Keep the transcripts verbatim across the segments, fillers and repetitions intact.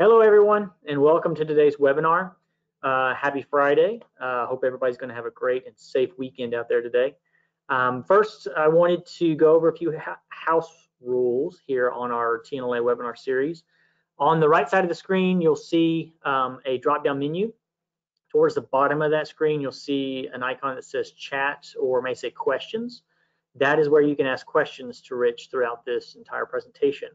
Hello everyone, and welcome to today's webinar. Uh, happy Friday. Uh, hope everybody's going to have a great and safe weekend out there today. Um, first, I wanted to go over a few house rules here on our T N L A webinar series. On the right side of the screen, you'll see um, a drop-down menu. Towards the bottom of that screen, you'll see an icon that says chat or may say questions. That is where you can ask questions to Rich throughout this entire presentation.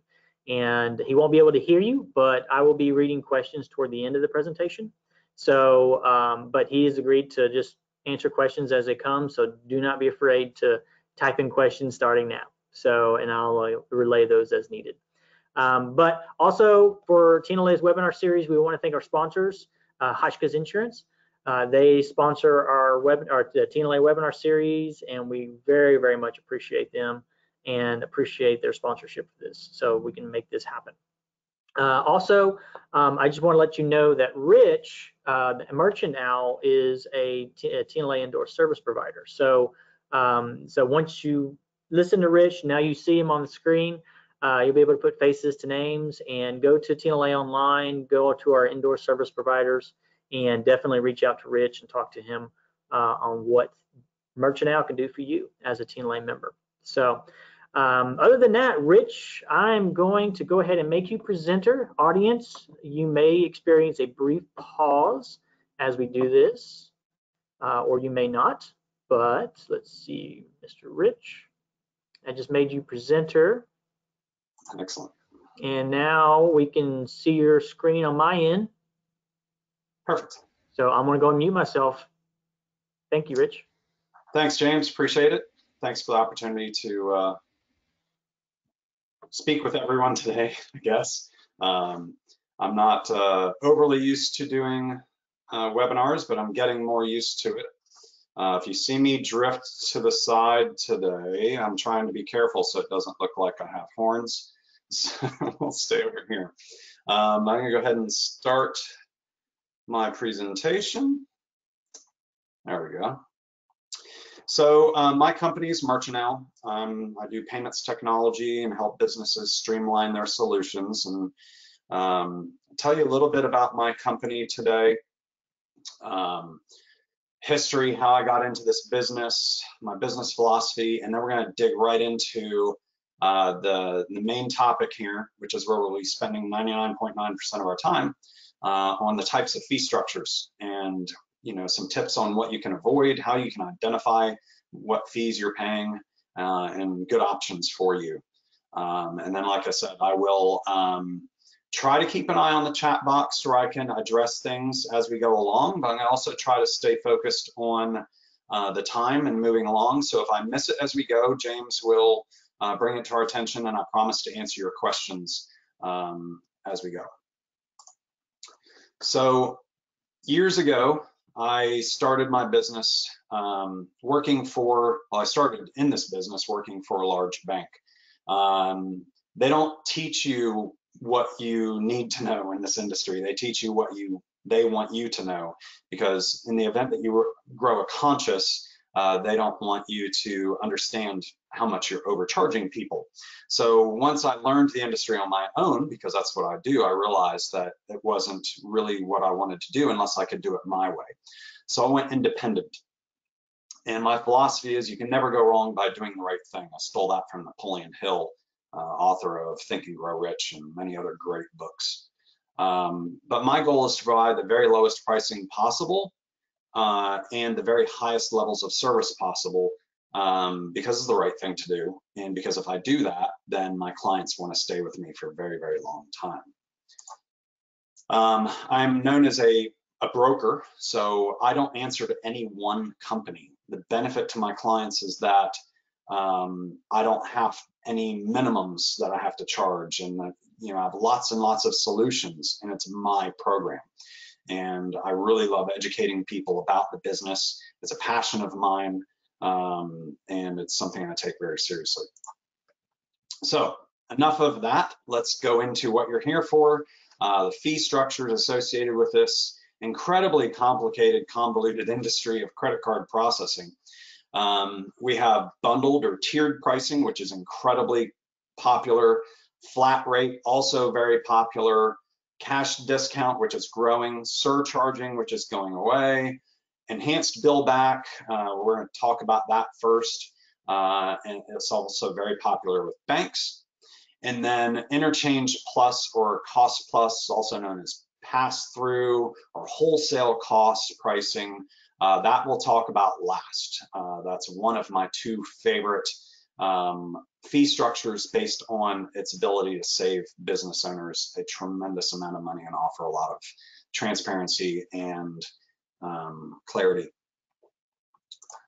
And he won't be able to hear you, but I will be reading questions toward the end of the presentation. So, um, but he has agreed to just answer questions as they come. So do not be afraid to type in questions starting now. So, and I'll uh, relay those as needed. Um, but also for T N L A's webinar series, we want to thank our sponsors, uh, Hotchkiss Insurance. Uh, they sponsor our, web, our the T N L A webinar series, and we very, very much appreciate them and appreciate their sponsorship for this, so we can make this happen. Uh, also, um, I just want to let you know that Rich, uh, Merchant Owl, is a, a T N L A endorsed service provider. So, um, so once you listen to Rich, now you see him on the screen. Uh, you'll be able to put faces to names and go to T N L A online, go to our endorsed service providers, and definitely reach out to Rich and talk to him uh, on what Merchant Owl can do for you as a T N L A member. So, um, other than that, Rich, I'm going to go ahead and make you presenter. Audience, you may experience a brief pause as we do this, uh, or you may not, but let's see, Mister Rich, I just made you presenter. Excellent. And now we can see your screen on my end. Perfect. So I'm gonna go and mute myself. Thank you, Rich. Thanks, James, appreciate it. Thanks for the opportunity to uh, speak with everyone today, I guess. Um, I'm not uh, overly used to doing uh, webinars, but I'm getting more used to it. Uh, if you see me drift to the side today, I'm trying to be careful so it doesn't look like I have horns. So I'll stay over here. Um, I'm gonna go ahead and start my presentation. There we go. So uh, my company is Merchant Owl. Um, I do payments technology and help businesses streamline their solutions. And um, I'll tell you a little bit about my company today. Um, history, how I got into this business, my business philosophy, and then we're gonna dig right into uh, the, the main topic here, which is where we'll be spending ninety-nine point nine percent of our time uh, on the types of fee structures and you know, some tips on what you can avoid, how you can identify what fees you're paying, uh, and good options for you. Um, and then, like I said, I will um, try to keep an eye on the chat box where I can address things as we go along, but I'm gonna also try to stay focused on uh, the time and moving along. So if I miss it as we go, James will uh, bring it to our attention, and I promise to answer your questions um, as we go. So years ago, I started my business um, working for, well, I started in this business working for a large bank. Um, they don't teach you what you need to know in this industry. They teach you what you they want you to know, because in the event that you grow a conscience, uh, they don't want you to understand how much you're overcharging people. So once I learned the industry on my own, because that's what I do, I realized that it wasn't really what I wanted to do unless I could do it my way. So I went independent. And my philosophy is you can never go wrong by doing the right thing. I stole that from Napoleon Hill, uh, author of Think and Grow Rich and many other great books. Um, but my goal is to provide the very lowest pricing possible uh, and the very highest levels of service possible, um because it's the right thing to do, and because if I do that, then my clients want to stay with me for a very very long time. um I'm known as a a broker, so I don't answer to any one company. The benefit to my clients is that um I don't have any minimums that I have to charge, and that, you know, I have lots and lots of solutions, and it's my program. And I really love educating people about the business. It's a passion of mine. Um, and it's something I take very seriously. So enough of that. Let's go into what you're here for, uh, the fee structures associated with this incredibly complicated, convoluted industry of credit card processing. Um, we have bundled or tiered pricing, which is incredibly popular, flat rate, also very popular, cash discount, which is growing, surcharging, which is going away, enhanced bill back. Uh, we're going to talk about that first. Uh, and it's also very popular with banks. And then interchange plus or cost plus, also known as pass through or wholesale cost pricing. Uh, that we'll talk about last. Uh, that's one of my two favorite um, fee structures based on its ability to save business owners a tremendous amount of money and offer a lot of transparency and um, clarity.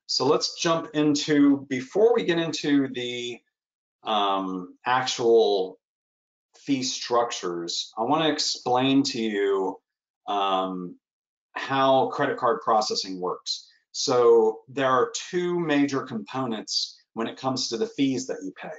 So let's jump into, before we get into the um, actual fee structures, I want to explain to you um, how credit card processing works. So there are two major components when it comes to the fees that you pay.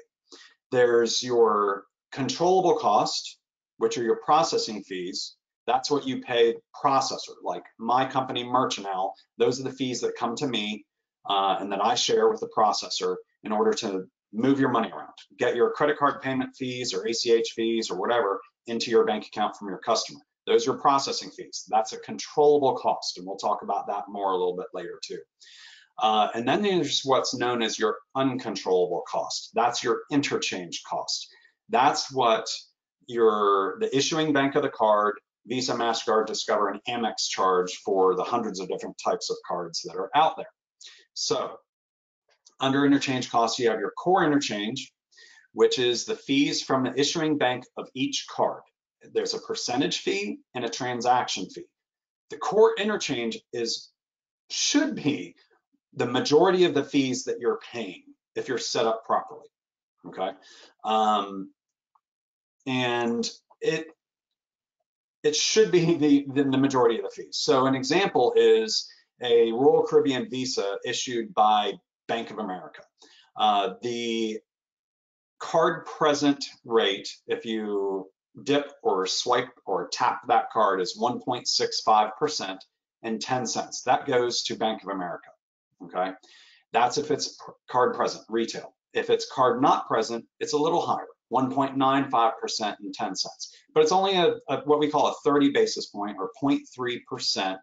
There's your controllable cost, which are your processing fees. That's what you pay processor, like my company, Merchant Owl. Those are the fees that come to me uh, and that I share with the processor in order to move your money around, get your credit card payment fees or A C H fees or whatever into your bank account from your customer. Those are processing fees. That's a controllable cost, and we'll talk about that more a little bit later too. Uh, and then there's what's known as your uncontrollable cost. That's your interchange cost. That's what your the issuing bank of the card, Visa, MasterCard, Discover, and Amex charge for the hundreds of different types of cards that are out there. So under interchange costs, you have your core interchange, which is the fees from the issuing bank of each card. There's a percentage fee and a transaction fee. The core interchange is should be the majority of the fees that you're paying if you're set up properly, okay? Um, and it it should be the, the the majority of the fees. So an example is a Royal Caribbean Visa issued by Bank of America. Uh, the card present rate, if you dip or swipe or tap that card, is one point six five percent and ten cents. That goes to Bank of America, okay? That's if it's card present, retail. If it's card not present, it's a little higher, one point nine five percent and ten cents. But it's only a, a what we call a thirty basis point or zero point three percent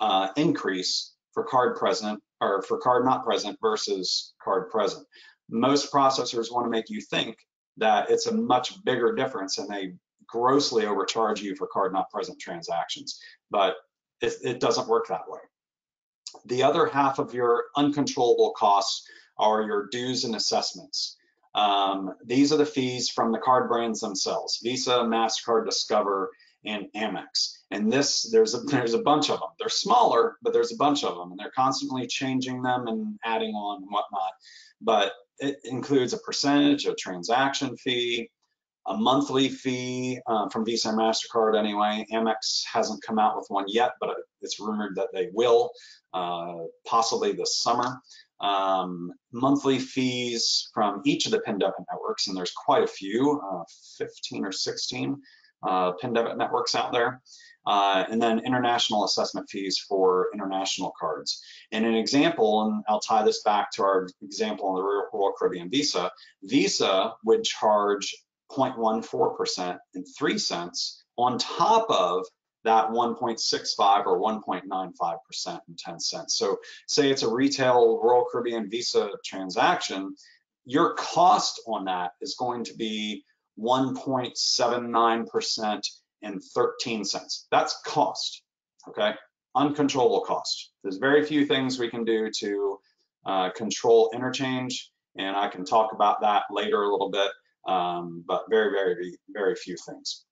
uh, increase for card present or for card not present versus card present. Most processors want to make you think that it's a much bigger difference and they grossly overcharge you for card not present transactions, but it, it doesn't work that way. The other half of your uncontrollable costs are your dues and assessments. Um, these are the fees from the card brands themselves, Visa, MasterCard, Discover, and Amex. And this, there's a, there's a bunch of them. They're smaller, but there's a bunch of them, and they're constantly changing them and adding on and whatnot. But it includes a percentage, a transaction fee, a monthly fee uh, from Visa and MasterCard anyway. Amex hasn't come out with one yet, but it's rumored that they will, uh, possibly this summer. Um, monthly fees from each of the PIN debit networks, and there's quite a few, uh, fifteen or sixteen uh, PIN debit networks out there. Uh, and then international assessment fees for international cards. And an example, and I'll tie this back to our example on the Royal Caribbean Visa, Visa would charge zero point one four percent and three cents on top of that one point six five or one point nine five percent and ten cents. So say it's a retail Royal Caribbean Visa transaction, your cost on that is going to be one point seven nine percent and thirteen cents. That's cost, okay? Uncontrollable cost. There's very few things we can do to uh, control interchange, and I can talk about that later a little bit, um, but very, very, very few things.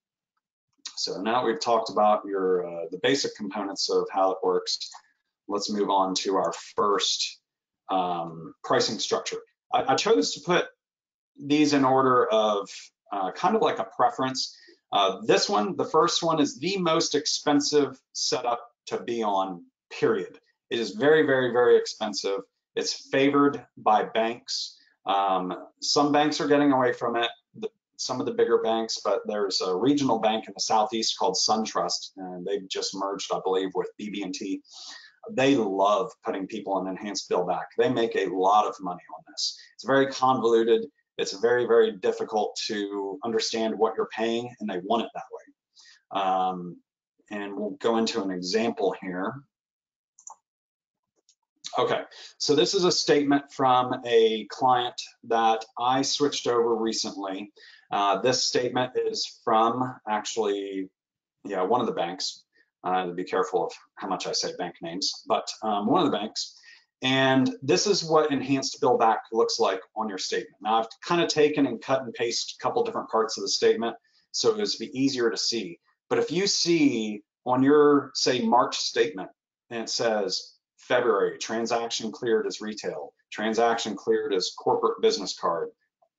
So now we've talked about your uh, the basic components of how it works. Let's move on to our first um, pricing structure. I, I chose to put these in order of uh, kind of like a preference. Uh, this one, the first one, is the most expensive setup to be on, period. It is very, very, very expensive. It's favored by banks. Um, some banks are getting away from it, the, some of the bigger banks, but there's a regional bank in the Southeast called SunTrust, and they've just merged, I believe, with B B and T. They love putting people on enhanced bill back. They make a lot of money on this. It's very convoluted. It's very, very difficult to understand what you're paying, and they want it that way. Um, and we'll go into an example here. Okay, so this is a statement from a client that I switched over recently. Uh, this statement is from actually, yeah, one of the banks. Uh, be careful of how much I say bank names, but um, one of the banks. And this is what enhanced bill back looks like on your statement. Now, I've kind of taken and cut and pasted a couple different parts of the statement, so it was be easier to see. But if you see on your, say, March statement, and it says, February, transaction cleared as retail, transaction cleared as corporate business card,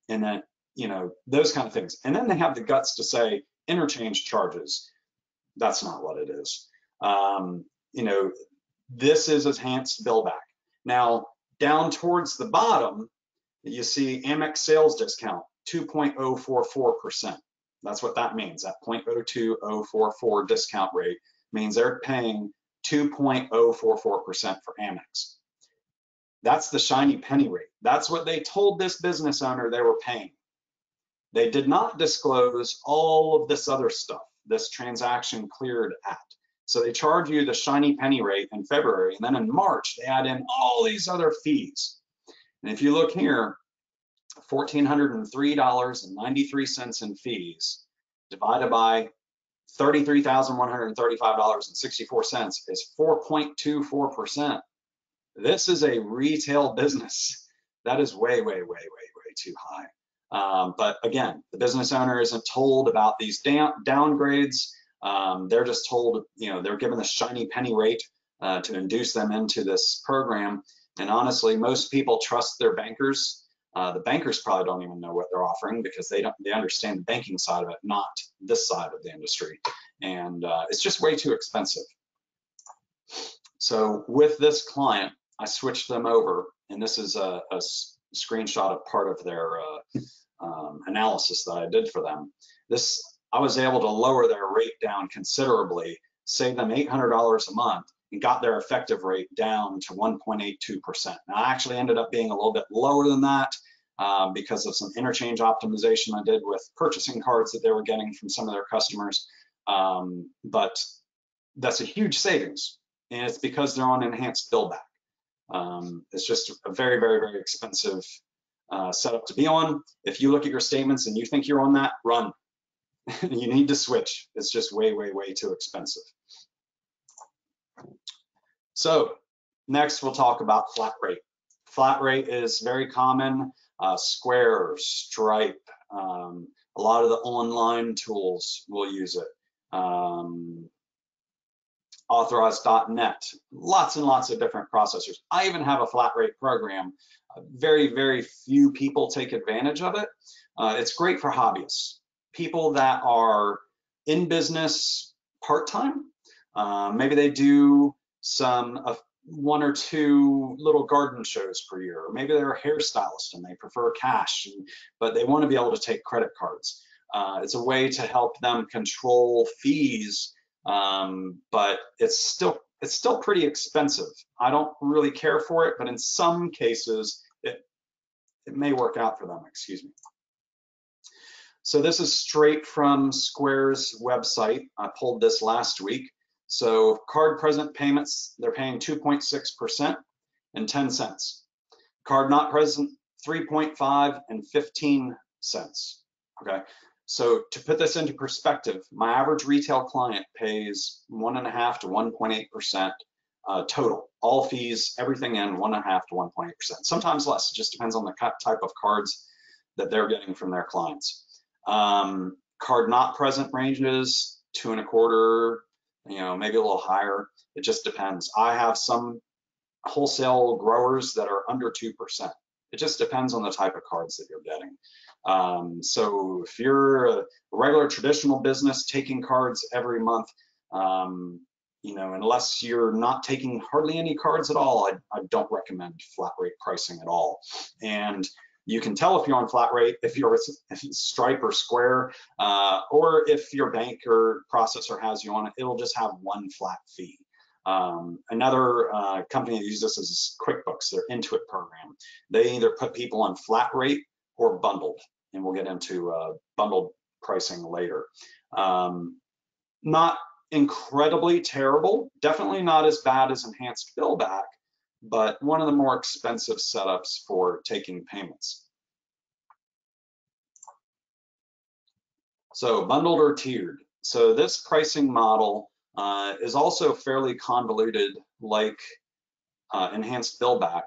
and then, you know, those kind of things. And then they have the guts to say interchange charges. That's not what it is. Um, you know, this is enhanced bill back. Now, down towards the bottom, you see Amex sales discount, two point zero four four percent. That's what that means. That zero point zero two zero four four discount rate means they're paying two point zero four four percent for Amex. That's the shiny penny rate. That's what they told this business owner they were paying. They did not disclose all of this other stuff, this transaction cleared at. So they charge you the shiny penny rate in February, and then in March, they add in all these other fees. And if you look here, one thousand four hundred three dollars and ninety-three cents in fees divided by thirty-three thousand one hundred thirty-five dollars and sixty-four cents is four point two four percent. This is a retail business. That is way, way, way, way, way too high. Um, but again, the business owner isn't told about these down, downgrades. Um, they're just told, you know, they're given the shiny penny rate uh, to induce them into this program. And honestly, most people trust their bankers. Uh, the bankers probably don't even know what they're offering because they don't they understand the banking side of it, not this side of the industry. And uh, it's just way too expensive. So with this client, I switched them over, and this is a, a screenshot of part of their uh, um, analysis that I did for them. This, I was able to lower their rate down considerably, save them eight hundred dollars a month, and got their effective rate down to one point eight two percent. Now, I actually ended up being a little bit lower than that um, because of some interchange optimization I did with purchasing cards that they were getting from some of their customers. Um, but that's a huge savings, and it's because they're on enhanced bill back. Um, it's just a very, very, very expensive uh, setup to be on. If you look at your statements and you think you're on that, run. You need to switch. It's just way, way, way too expensive. So next we'll talk about flat rate. Flat rate is very common. Uh, Square, Stripe, um, a lot of the online tools will use it. Um, Authorize dot net, lots and lots of different processors. I even have a flat rate program. Uh, very, very few people take advantage of it. Uh, it's great for hobbyists, people that are in business part-time. Uh, maybe they do some uh, one or two little garden shows per year, or maybe they're a hairstylist and they prefer cash, and, but they want to be able to take credit cards. Uh, it's a way to help them control fees, um, but it's still it's still pretty expensive. I don't really care for it, but in some cases it it may work out for them. Excuse me. So this is straight from Square's website. I pulled this last week. So card present payments, they're paying two point six percent and ten cents. Card not present, three point five and fifteen cents, okay? So to put this into perspective, my average retail client pays one and a half to one point eight percent uh, total. All fees, everything in one and a half to one point eight percent. Sometimes less, it just depends on the type of cards that they're getting from their clients. Um, card not present ranges, two and a quarter, you know, maybe a little higher. It just depends. I have some wholesale growers that are under two percent. It just depends on the type of cards that you're getting. Um, so if you're a regular traditional business taking cards every month, um, you know, unless you're not taking hardly any cards at all, I, I don't recommend flat rate pricing at all. And you can tell if you're on flat rate, if you're if it's Stripe or Square, uh, or if your bank or processor has you on it, it'll just have one flat fee. Um, another uh, company that uses this is QuickBooks, their Intuit program. They either put people on flat rate or bundled, and we'll get into uh, bundled pricing later. Um, Not incredibly terrible, definitely not as bad as enhanced billback, but one of the more expensive setups for taking payments. So bundled or tiered. So this pricing model uh, is also fairly convoluted, like uh, enhanced billback,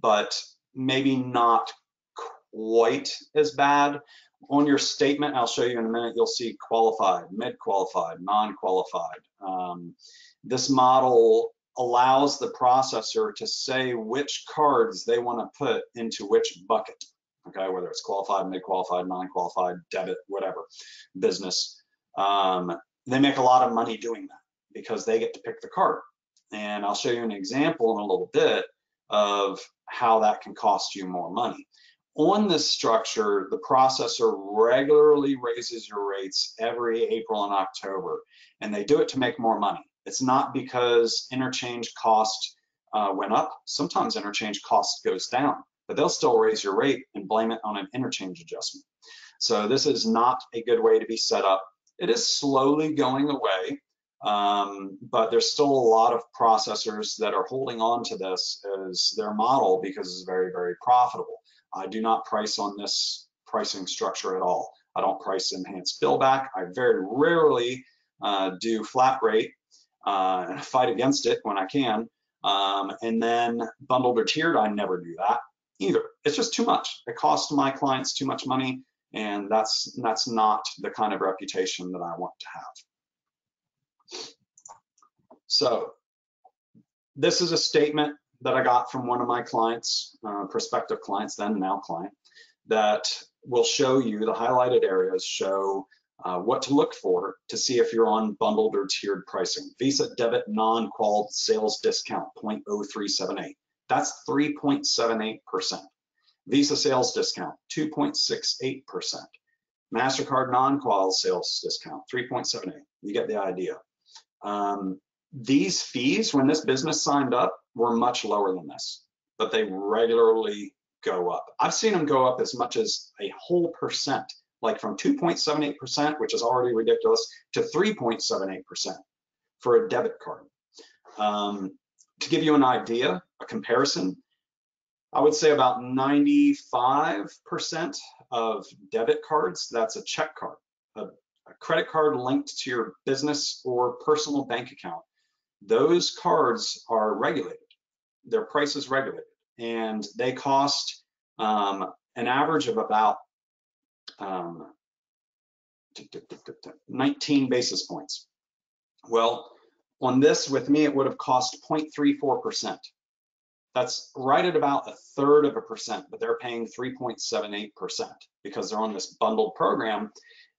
but maybe not quite as bad. On your statement, I'll show you in a minute, you'll see qualified, mid-qualified, non-qualified. Um, this model allows the processor to say which cards they want to put into which bucket, okay, whether it's qualified, mid-qualified, non-qualified, debit, whatever, business. Um, they make a lot of money doing that because they get to pick the card. And I'll show you an example in a little bit of how that can cost you more money. On this structure, the processor regularly raises your rates every April and October, and they do it to make more money. It's not because interchange cost uh, went up. Sometimes interchange cost goes down, but they'll still raise your rate and blame it on an interchange adjustment. So this is not a good way to be set up. It is slowly going away, um, but there's still a lot of processors that are holding on to this as their model because it's very, very profitable. I do not price on this pricing structure at all. I don't price enhanced billback. I very rarely uh, do flat rate uh, and fight against it when I can. Um, and then bundled or tiered, I never do that either. It's just too much. It costs my clients too much money, and that's that's not the kind of reputation that I want to have. So this is a statement that I got from one of my clients, uh, prospective clients, then now client, that will show you the highlighted areas, show uh, what to look for to see if you're on bundled or tiered pricing. Visa debit non-qual sales discount zero point zero three seven eight. That's three point seven eight percent. Visa sales discount two point six eight percent. MasterCard non-qual sales discount three point seven eight. You get the idea. Um, these fees, when this business signed up, were much lower than this, but they regularly go up. I've seen them go up as much as a whole percent, like from two point seven eight percent, which is already ridiculous, to three point seven eight percent for a debit card. Um, to give you an idea, a comparison, I would say about ninety-five percent of debit cards, that's a check card, a, a credit card linked to your business or personal bank account. Those cards are regulated, their price is regulated, and they cost um, an average of about um, nineteen basis points. Well, on this with me, it would have cost zero point three four percent. That's right at about a third of a percent, but they're paying three point seven eight percent because they're on this bundled program,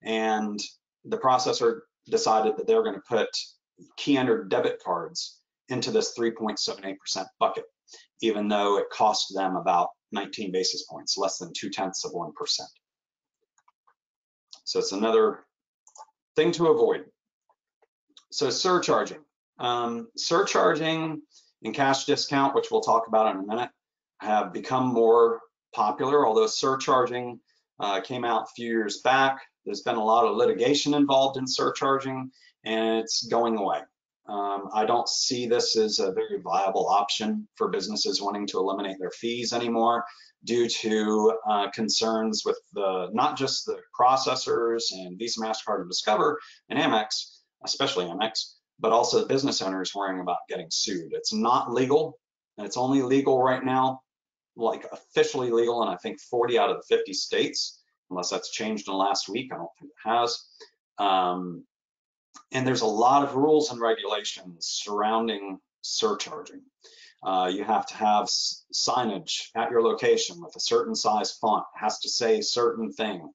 and the processor decided that they're going to put key entered debit cards into this three point seven eight percent bucket, even though it cost them about nineteen basis points, less than two tenths of one percent. So it's another thing to avoid. So surcharging. Um, surcharging and cash discount, which we'll talk about in a minute, have become more popular, although surcharging uh, came out a few years back. There's been a lot of litigation involved in surcharging, and it's going away. Um, I don't see this as a very viable option for businesses wanting to eliminate their fees anymore due to uh, concerns with the, not just the processors and Visa, MasterCard, and Discover, and Amex, especially Amex, but also the business owners worrying about getting sued. It's not legal, and it's only legal right now, like officially legal in I think forty out of the fifty states, unless that's changed in the last week. I don't think it has. Um, And there's a lot of rules and regulations surrounding surcharging. Uh, you have to have signage at your location with a certain size font. It has to say certain thing.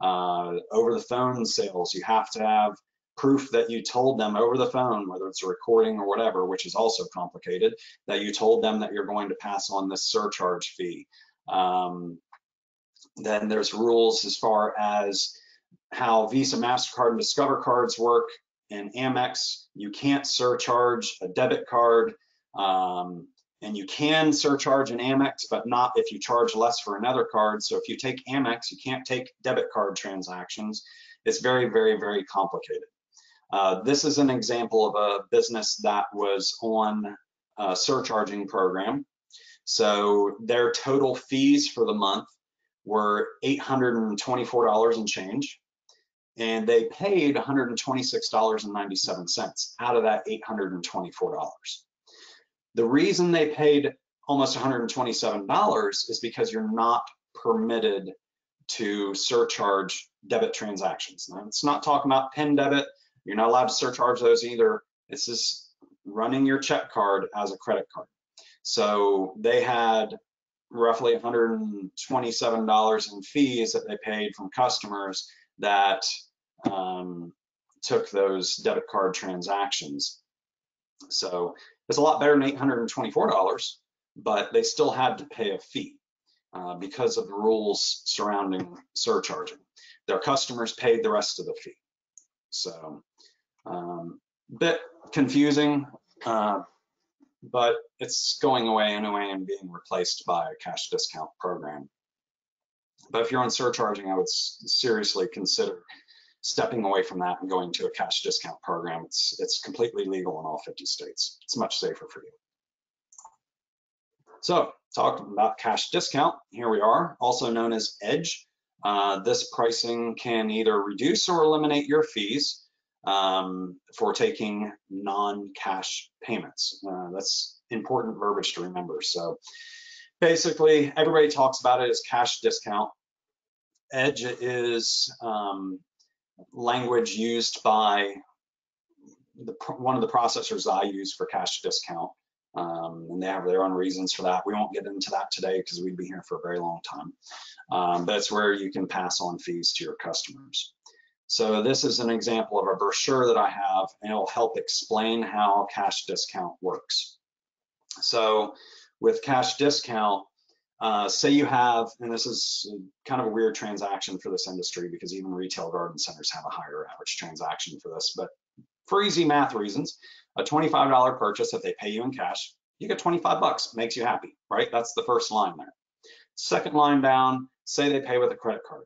Uh, over the phone sales, you have to have proof that you told them over the phone, whether it's a recording or whatever, which is also complicated, that you told them that you're going to pass on this surcharge fee. Um, then there's rules as far as how Visa, MasterCard, and Discover cards work. In Amex, you can't surcharge a debit card, um, and you can surcharge an Amex, but not if you charge less for another card. So if you take Amex, you can't take debit card transactions. It's very, very, very complicated. Uh, this is an example of a business that was on a surcharging program. So their total fees for the month were eight hundred twenty-four dollars and change, and they paid one hundred twenty-six dollars and ninety-seven cents out of that eight hundred twenty-four dollars. The reason they paid almost one hundred twenty-seven dollars is because you're not permitted to surcharge debit transactions. Now, it's not talking about PIN debit. You're not allowed to surcharge those either. It's just running your check card as a credit card. So they had roughly one hundred twenty-seven dollars in fees that they paid from customers that um, took those debit card transactions. So it's a lot better than eight hundred twenty-four dollars, but they still had to pay a fee uh, because of the rules surrounding surcharging. Their customers paid the rest of the fee. So um, bit confusing, uh, but it's going away anyway and being replaced by a cash discount program. But if you're on surcharging, I would seriously consider stepping away from that and going to a cash discount program. It's, it's completely legal in all fifty states. It's much safer for you. So talking about cash discount, here we are, also known as EDGE. Uh, this pricing can either reduce or eliminate your fees um, for taking non-cash payments. Uh, that's important verbiage to remember. So basically, everybody talks about it as cash discount. EDGE is um, language used by the, one of the processors I use for cash discount, um, and they have their own reasons for that. We won't get into that today because we'd be here for a very long time. Um, but it's where you can pass on fees to your customers. So this is an example of a brochure that I have, and it'll help explain how cash discount works. So with cash discount, uh, say you have, and this is kind of a weird transaction for this industry because even retail garden centers have a higher average transaction for this, but for easy math reasons, a twenty-five dollar purchase, if they pay you in cash, you get twenty-five bucks, makes you happy, right? That's the first line there. Second line down, say they pay with a credit card.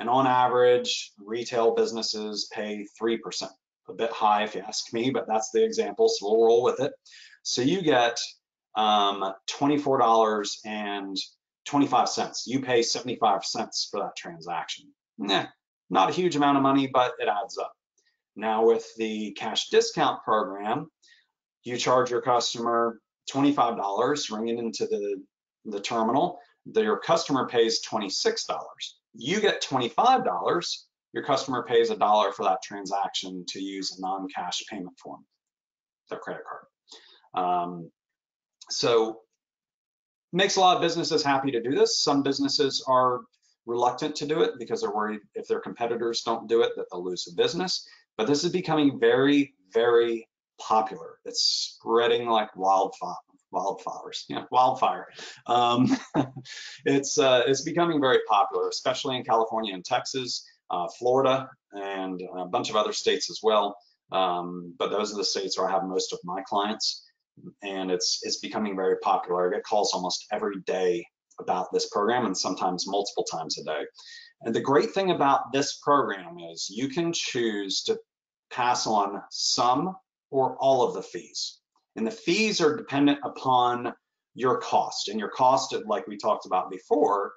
And on average, retail businesses pay three percent. A bit high if you ask me, but that's the example, so we'll roll with it. So you get um, twenty-four dollars and twenty-five cents. You pay seventy-five cents for that transaction. Nah, not a huge amount of money, but it adds up. Now with the cash discount program, you charge your customer twenty-five dollars, ring it into the, the terminal. The, your customer pays twenty-six dollars. You get twenty-five dollars. Your customer pays a dollar for that transaction to use a non-cash payment form, their credit card. Um, so makes a lot of businesses happy to do this. Some businesses are reluctant to do it because they're worried if their competitors don't do it that they'll lose the business. But this is becoming very, very popular. It's spreading like wildfire. Wildfires, yeah, wildfire. Um, it's uh, it's becoming very popular, especially in California and Texas, uh, Florida, and a bunch of other states as well. Um, but those are the states where I have most of my clients, and it's it's becoming very popular. I get calls almost every day about this program, and sometimes multiple times a day. And the great thing about this program is you can choose to pass on some or all of the fees. And the fees are dependent upon your cost, and your cost, like we talked about before,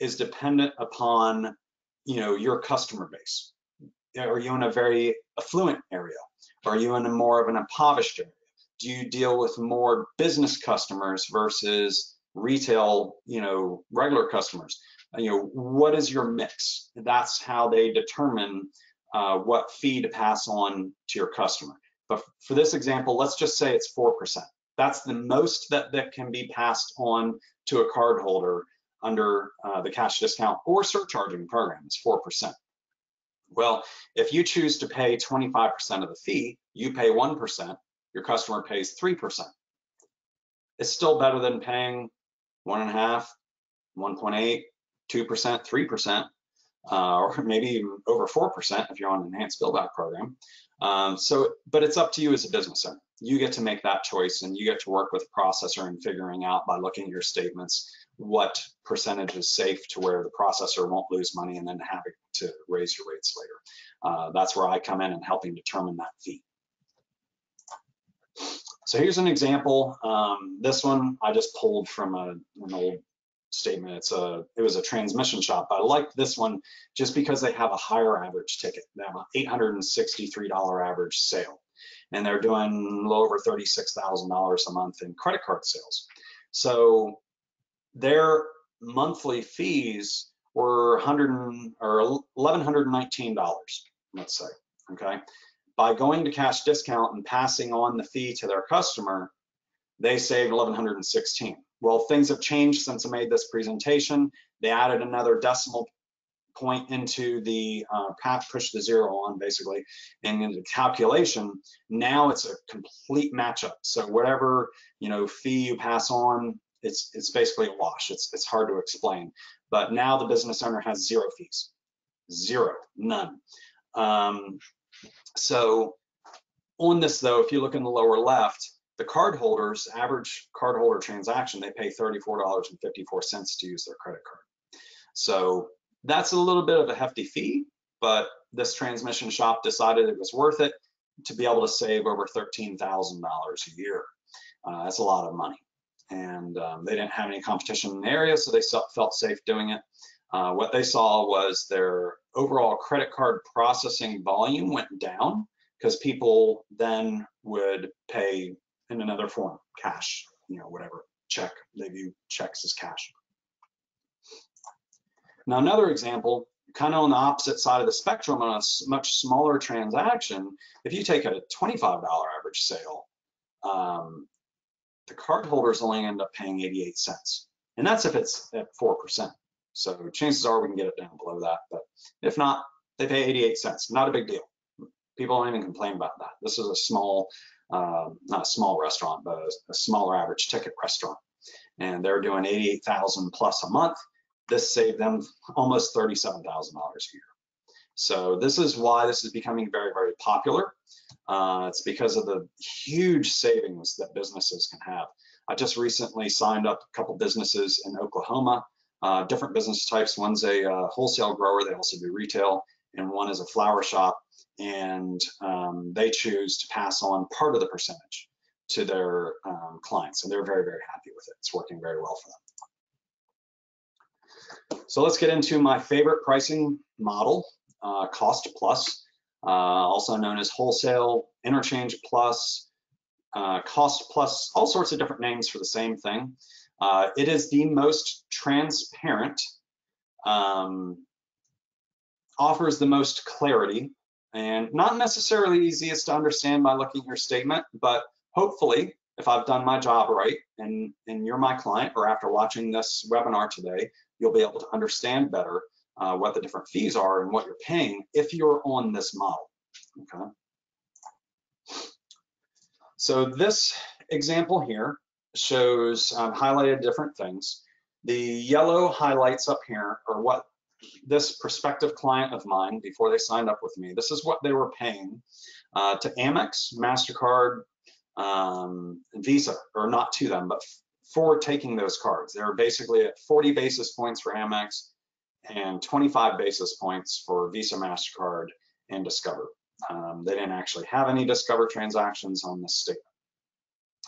is dependent upon, you know, your customer base. Are you in a very affluent area? Are you in a more of an impoverished area? Do you deal with more business customers versus retail, you know, regular customers? You know, what is your mix? That's how they determine uh, what fee to pass on to your customer. But for this example, let's just say it's four percent. That's the most that, that can be passed on to a cardholder under uh, the cash discount or surcharging program, it's four percent. Well, if you choose to pay twenty-five percent of the fee, you pay one percent, your customer pays three percent. It's still better than paying one and a half, one point eight, two percent, three percent, uh, or maybe even over four percent if you're on an enhanced billback program. Um, so, but it's up to you as a business owner. You get to make that choice, and you get to work with a processor and figuring out by looking at your statements what percentage is safe to where the processor won't lose money and then having to raise your rates later. Uh, that's where I come in and helping determine that fee. So here's an example. Um, this one I just pulled from a, an old statement. It's a, it was a transmission shop, but I like this one just because they have a higher average ticket. They have an eight hundred sixty-three dollar average sale, and they're doing a little over thirty-six thousand dollars a month in credit card sales. So their monthly fees were one hundred or eleven nineteen dollars, let's say, okay? By going to cash discount and passing on the fee to their customer, they saved eleven sixteen. Well, things have changed since I made this presentation. They added another decimal point into the uh, path, push the zero on basically, and into the calculation. Now it's a complete matchup. So whatever, you know, fee you pass on, it's it's basically a wash. It's it's hard to explain. But now the business owner has zero fees, zero, none. Um, so on this though, if you look in the lower left, the cardholders, average cardholder transaction, they pay thirty-four dollars and fifty-four cents to use their credit card. So that's a little bit of a hefty fee, but this transmission shop decided it was worth it to be able to save over thirteen thousand dollars a year. Uh, that's a lot of money. And um, they didn't have any competition in the area, so they felt safe doing it. Uh, what they saw was their overall credit card processing volume went down because people then would pay in another form, cash, you know, whatever, check. They view checks as cash. Now, another example, kind of on the opposite side of the spectrum, on a much smaller transaction, if you take a twenty-five dollar average sale, um, the cardholders only end up paying eighty-eight cents. And that's if it's at four percent. So chances are we can get it down below that. But if not, they pay eighty-eight cents. Not a big deal. People don't even complain about that. This is a small, uh, not a small restaurant, but a, a smaller average ticket restaurant. And they're doing eighty-eight thousand dollars plus a month. This saved them almost thirty-seven thousand dollars a year. So this is why this is becoming very, very popular. Uh, it's because of the huge savings that businesses can have. I just recently signed up a couple businesses in Oklahoma, uh, different business types. One's a uh, wholesale grower, they also do retail, and one is a flower shop, and um, they choose to pass on part of the percentage to their um, clients, and they're very, very happy with it. It's working very well for them. So let's get into my favorite pricing model, uh, cost plus, uh, also known as wholesale, interchange plus, uh, cost plus, all sorts of different names for the same thing. Uh, it is the most transparent, um, offers the most clarity, and not necessarily easiest to understand by looking at your statement, but hopefully, if I've done my job right and, and you're my client, or after watching this webinar today, you'll be able to understand better uh, what the different fees are and what you're paying if you're on this model, okay? So this example here shows um, highlighted different things. The yellow highlights up here are what this prospective client of mine, before they signed up with me, this is what they were paying uh, to Amex, MasterCard, um, Visa, or not to them, but for taking those cards. They're basically at forty basis points for Amex and twenty-five basis points for Visa, MasterCard, and Discover. Um, they didn't actually have any Discover transactions on this statement,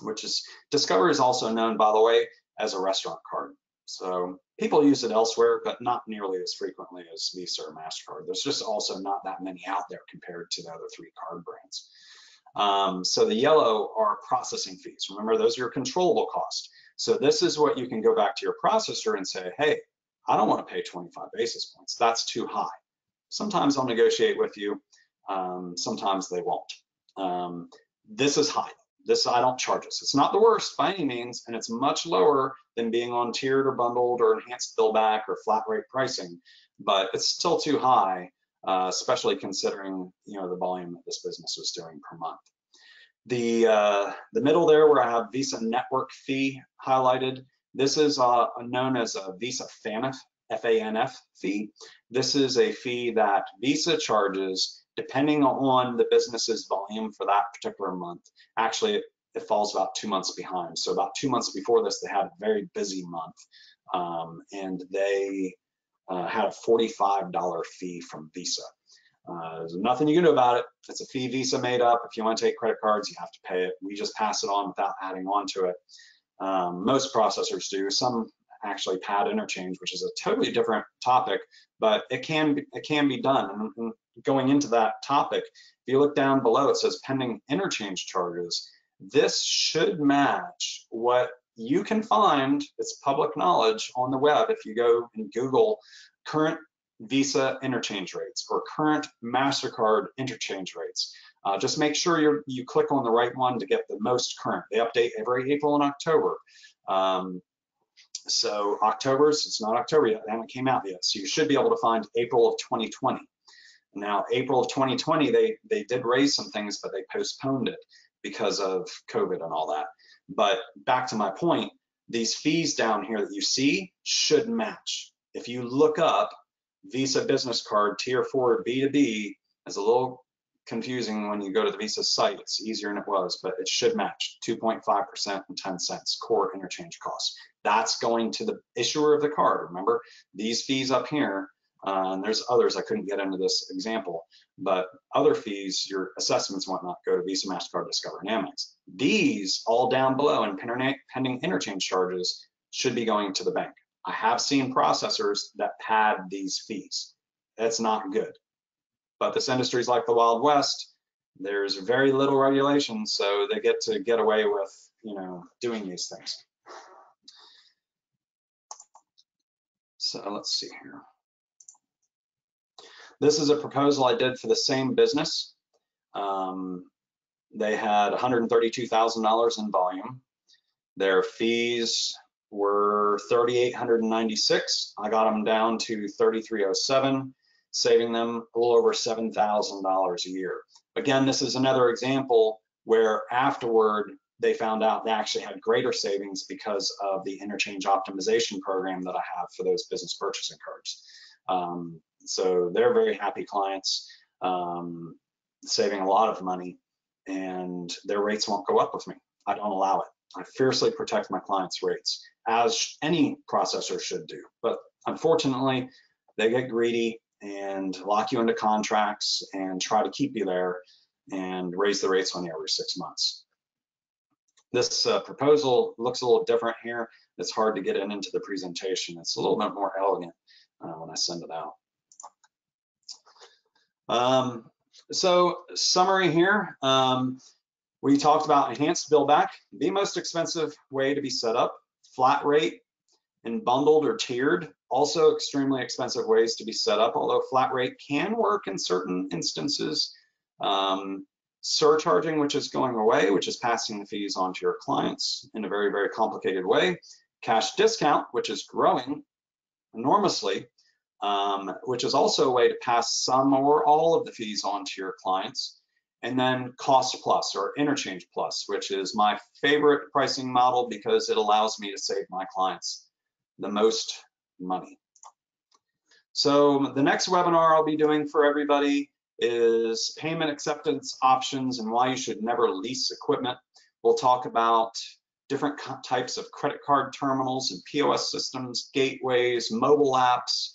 which is, Discover is also known, by the way, as a restaurant card. So people use it elsewhere, but not nearly as frequently as Visa or MasterCard. There's just also not that many out there compared to the other three card brands. Um, so the yellow are processing fees. Remember, those are your controllable costs. So this is what you can go back to your processor and say, hey, I don't want to pay twenty-five basis points. That's too high. Sometimes I'll negotiate with you. Um, sometimes they won't. Um, this is high. This I don't charge us. It's not the worst by any means, and it's much lower than being on tiered or bundled or enhanced bill back or flat rate pricing, but it's still too high, uh, especially considering, you know, the volume that this business was doing per month. The, uh, the middle there where I have Visa network fee highlighted, this is uh, known as a Visa FANF, F A N F fee. This is a fee that Visa charges depending on the business's volume for that particular month. Actually, it, it falls about two months behind. So about two months before this, they had a very busy month. um, and they uh, had a forty-five dollar fee from Visa. Uh, there's nothing you can do about it. It's a fee Visa made up. If you want to take credit cards, you have to pay it. We just pass it on without adding on to it. Um, most processors do. Some actually pad interchange, which is a totally different topic, but it can be, it can be done. And going into that topic, if you look down below, it says pending interchange charges. This should match what you can find. It's public knowledge on the web. If you go and Google current Visa interchange rates or current MasterCard interchange rates. Uh, just make sure you you click on the right one to get the most current. They update every April and October. Um, so October's, it's not October yet, they haven't came out yet. So you should be able to find April of twenty twenty. Now, April of twenty twenty, they, they did raise some things, but they postponed it because of COVID and all that. But back to my point, these fees down here that you see should match. If you look up Visa business card tier four B two B, is a little confusing when you go to the Visa site. It's easier than it was, but it should match two point five percent and ten cents core interchange costs. That's going to the issuer of the card. Remember these fees up here, uh, and there's others. I couldn't get into this example, but other fees, your assessments and whatnot, go to Visa, MasterCard, Discover, and Amex. These all down below and pending interchange charges should be going to the bank. I have seen processors that pad these fees. That's not good. But this industry is like the Wild West. There's very little regulation, so they get to get away with, you know, doing these things. So let's see here. This is a proposal I did for the same business. Um, they had one hundred thirty-two thousand dollars in volume. Their fees were three thousand eight hundred ninety-six dollars. I got them down to three thousand three hundred seven dollars, saving them a little over seven thousand dollars a year. Again, this is another example where afterward they found out they actually had greater savings because of the interchange optimization program that I have for those business purchasing cards. Um, so they're very happy clients, um, saving a lot of money, and their rates won't go up with me. I don't allow it. I fiercely protect my clients' rates, as any processor should do. But unfortunately, they get greedy and lock you into contracts and try to keep you there and raise the rates on you every six months. This uh, proposal looks a little different here. It's hard to get it into the presentation. It's a little bit more elegant uh, when I send it out. Um, so summary here. Um, We talked about enhanced billback, the most expensive way to be set up, flat rate and bundled or tiered, also extremely expensive ways to be set up, although flat rate can work in certain instances. Um, surcharging, which is going away, which is passing the fees on to your clients in a very, very complicated way. Cash discount, which is growing enormously, um, which is also a way to pass some or all of the fees on to your clients. And then cost plus or interchange plus, which is my favorite pricing model because it allows me to save my clients the most money. So the next webinar I'll be doing for everybody is payment acceptance options and why you should never lease equipment. We'll talk about different types of credit card terminals and P O S systems, gateways, mobile apps,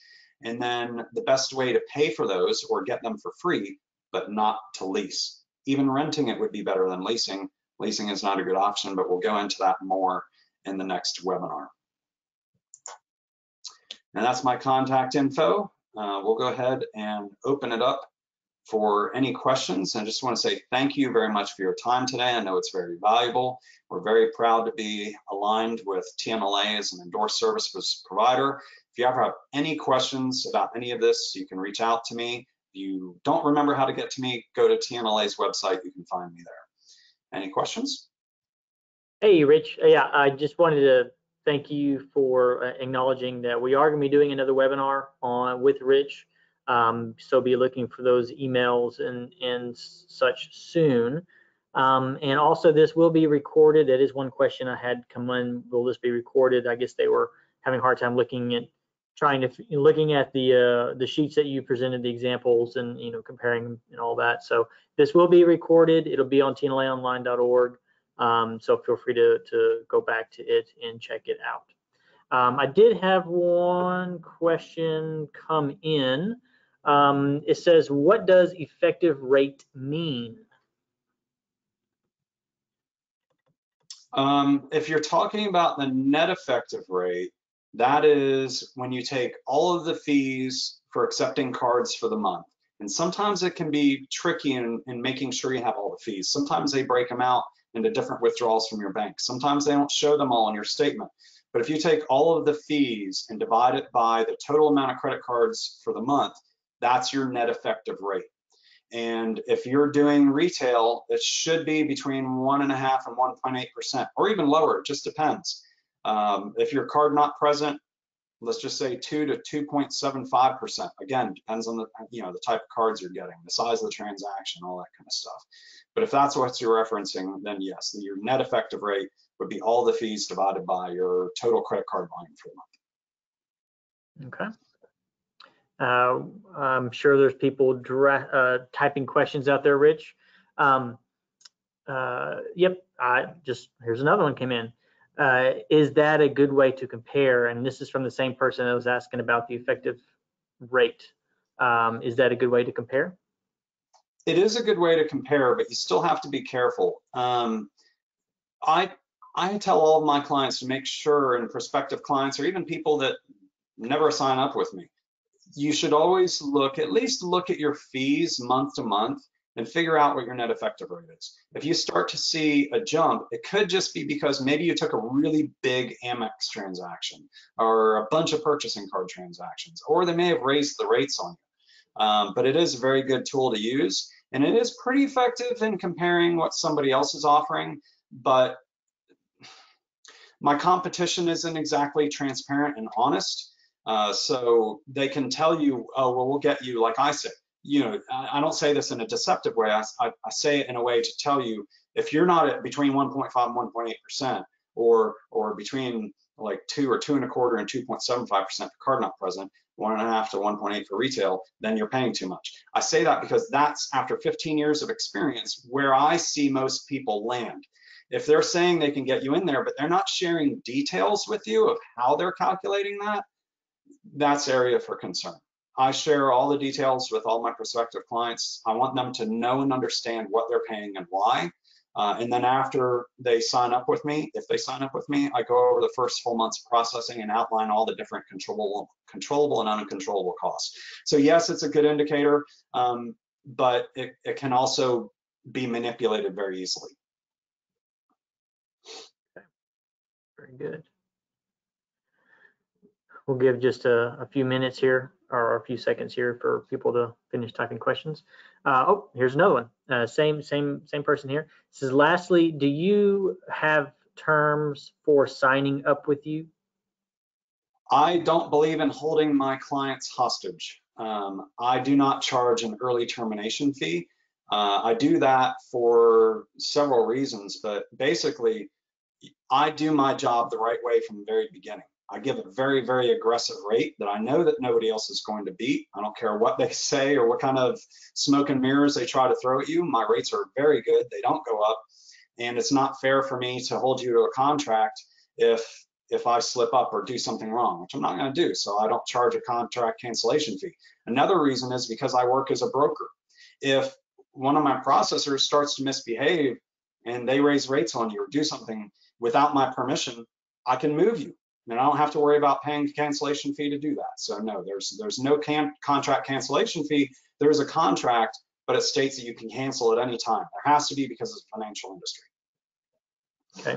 and then the best way to pay for those or get them for free, but not to lease. Even renting it would be better than leasing. Leasing is not a good option, but we'll go into that more in the next webinar. And that's my contact info. Uh, we'll go ahead and open it up for any questions. And I just want to say thank you very much for your time today. I know it's very valuable. We're very proud to be aligned with T N L A as an endorsed service provider. If you ever have any questions about any of this, you can reach out to me. If you don't remember how to get to me, go to T N L A's website. You can find me there. Any questions? Hey, Rich. Yeah, I just wanted to thank you for acknowledging that we are going to be doing another webinar on with Rich. Um, so be looking for those emails and, and such soon. Um, and also, this will be recorded. That is one question I had come in. Will this be recorded? I guess they were having a hard time looking at trying to looking at the uh, the sheets that you presented, the examples, and you know comparing and all that. So this will be recorded. It'll be on T N L A online dot org. Um, so feel free to to go back to it and check it out. Um, I did have one question come in. Um, it says, what does effective rate mean? Um, if you're talking about the net effective rate, that is when you take all of the fees for accepting cards for the month. And sometimes it can be tricky in, in making sure you have all the fees. Sometimes they break them out into different withdrawals from your bank. Sometimes they don't show them all in your statement. But if you take all of the fees and divide it by the total amount of credit cards for the month, that's your net effective rate. And if you're doing retail, it should be between one and a half and one point eight percent, or even lower. It just depends. Um, if your card not present, let's just say two to two point seven five percent. Again, depends on the you know the type of cards you're getting, the size of the transaction, all that kind of stuff. But if that's what you're referencing, then yes, your net effective rate would be all the fees divided by your total credit card volume for the month. Okay. Uh, I'm sure there's people dra uh, typing questions out there, Rich. Um, uh, yep, I just, here's another one came in. Uh, is that a good way to compare? And this is from the same person that was asking about the effective rate. Um, is that a good way to compare? It is a good way to compare, but you still have to be careful. Um, I, I tell all of my clients to make sure, and prospective clients or even people that never sign up with me, you should always look, at least look at your fees month to month and figure out what your net effective rate is. If you start to see a jump, it could just be because maybe you took a really big Amex transaction or a bunch of purchasing card transactions, or they may have raised the rates on you. Um, but it is a very good tool to use, and it is pretty effective in comparing what somebody else is offering, but my competition isn't exactly transparent and honest. Uh, so they can tell you, oh, well, we'll get you, like I say, you know, I, I don't say this in a deceptive way. I, I, I say it in a way to tell you, if you're not at between one point five and one point eight percent, or or between like two or two and a quarter and two point seven five percent for card not present, one and a half to one point eight for retail, then you're paying too much. I say that because that's after fifteen years of experience where I see most people land. If they're saying they can get you in there, but they're not sharing details with you of how they're calculating that, that's area for concern. I share all the details with all my prospective clients. I want them to know and understand what they're paying and why. Uh, and then after they sign up with me, if they sign up with me, I go over the first full month's processing and outline all the different controllable, controllable and uncontrollable costs. So yes, it's a good indicator, um, but it, it can also be manipulated very easily. Okay. Very good. We'll give just a, a few minutes here, or a few seconds here, for people to finish typing questions. Uh, oh, here's another one. Uh, same, same, same person here. It says, lastly, do you have terms for signing up with you? I don't believe in holding my clients hostage. Um, I do not charge an early termination fee. Uh, I do that for several reasons, but basically, I do my job the right way from the very beginning. I give a very, very aggressive rate that I know that nobody else is going to beat. I don't care what they say or what kind of smoke and mirrors they try to throw at you. My rates are very good. They don't go up. And it's not fair for me to hold you to a contract if if I slip up or do something wrong, which I'm not going to do. So I don't charge a contract cancellation fee. Another reason is because I work as a broker. If one of my processors starts to misbehave and they raise rates on you or do something without my permission, I can move you. And I don't have to worry about paying cancellation fee to do that. So no, there's there's no can, contract cancellation fee. There is a contract, but it states that you can cancel at any time. There has to be, because it's a financial industry.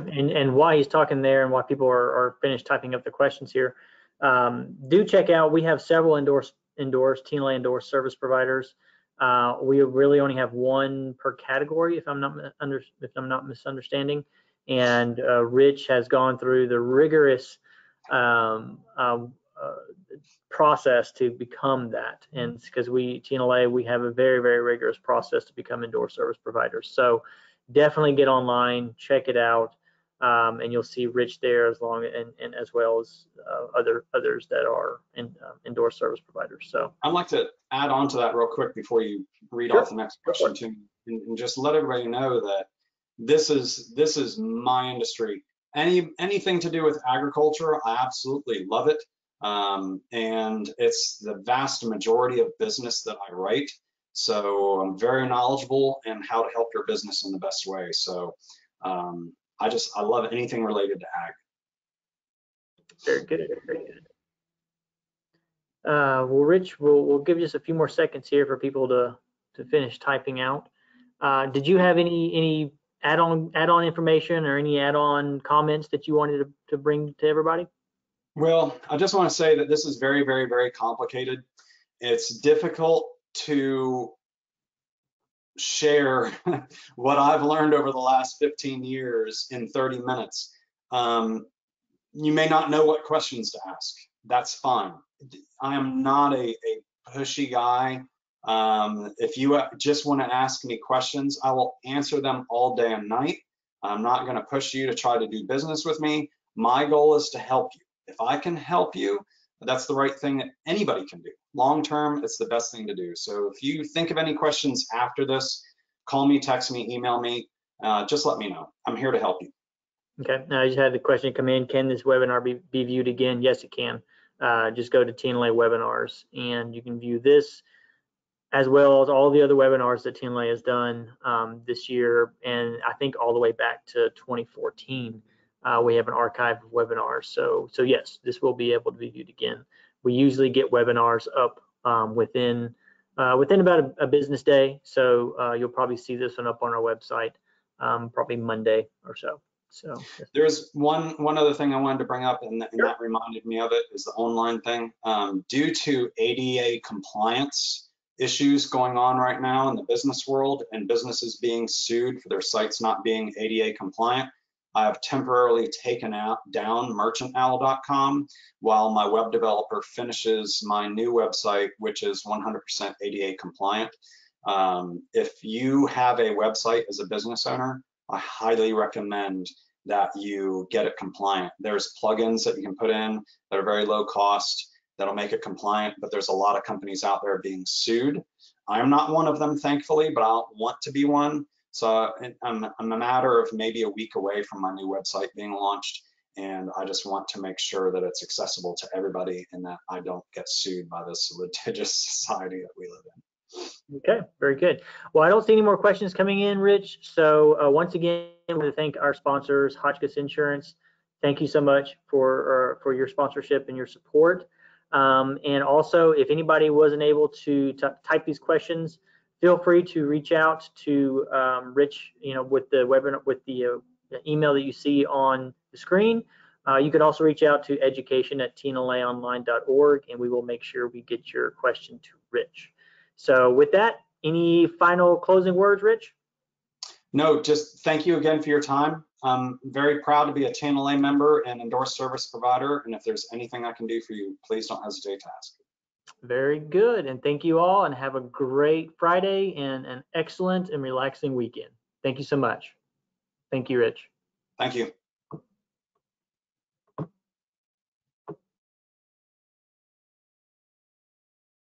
Okay, and, and why he's talking there and why people are, are finished typing up the questions here, um, do check out, we have several endorsed, endorsed T N L A endorsed service providers. Uh, we really only have one per category, if I'm not, under, if I'm not misunderstanding. And uh, Rich has gone through the rigorous um uh, uh, process to become that, and because we T N L A we have a very very rigorous process to become indoor service providers. So definitely get online, check it out, um and you'll see Rich there, as long and, and as well as uh, other others that are in, uh, indoor service providers. So I'd like to add on to that real quick before you read sure. off the next question to me, and, and just let everybody know that this is this is my industry. Any anything to do with agriculture, I absolutely love it. Um, and it's the vast majority of business that I write. So I'm very knowledgeable in how to help your business in the best way. So um, I just, I love anything related to ag. Very good, very good. Uh, well, Rich, we'll, we'll give just a few more seconds here for people to, to finish typing out. Uh, did you have any any add-on add-on information or any add-on comments that you wanted to, to bring to everybody? Well, I just want to say that this is very, very, very complicated. It's difficult to share what I've learned over the last fifteen years in thirty minutes. Um, you may not know what questions to ask. That's fine. I am not a, a pushy guy. Um, if you just want to ask me questions, I will answer them all day and night. I'm not going to push you to try to do business with me. My goal is to help you. If I can help you, that's the right thing that anybody can do. Long term, it's the best thing to do. So if you think of any questions after this, call me, text me, email me, uh, just let me know. I'm here to help you. Okay, now I just had the question come in. Can this webinar be, be viewed again? Yes, it can. Uh, just go to T N L A webinars and you can view this, as well as all the other webinars that T N L A has done um, this year, and I think all the way back to twenty fourteen, uh, we have an archive of webinars. So, so yes, this will be able to be viewed again. We usually get webinars up um, within uh, within about a, a business day, so uh, you'll probably see this one up on our website um, probably Monday or so. So there's one one other thing I wanted to bring up, and, and sure. that reminded me of it is the online thing. Um, due to A D A compliance issues going on right now in the business world and businesses being sued for their sites not being A D A compliant, I have temporarily taken out down merchant owl dot com while my web developer finishes my new website, which is one hundred percent A D A compliant. Um, if you have a website as a business owner, I highly recommend that you get it compliant. There's plugins that you can put in that are very low cost that'll make it compliant, but there's a lot of companies out there being sued. I'm not one of them, thankfully, but I'll want to be one. So I'm, I'm a matter of maybe a week away from my new website being launched, and I just want to make sure that it's accessible to everybody and that I don't get sued by this litigious society that we live in. Okay, very good. Well, I don't see any more questions coming in, Rich. So uh, once again, I want to thank our sponsors, Hotchkiss Insurance. Thank you so much for, uh, for your sponsorship and your support. Um, and also, if anybody wasn't able to type these questions, feel free to reach out to um, Rich, you know, with the webinar, with the, uh, the email that you see on the screen. Uh, you could also reach out to education at T N L A online dot org, and we will make sure we get your question to Rich. So with that, any final closing words, Rich? No, just thank you again for your time. I'm very proud to be a T N L A member and endorsed service provider, and if there's anything I can do for you, please don't hesitate to ask. Very good, and thank you all, and have a great Friday and an excellent and relaxing weekend. Thank you so much. Thank you, Rich. Thank you.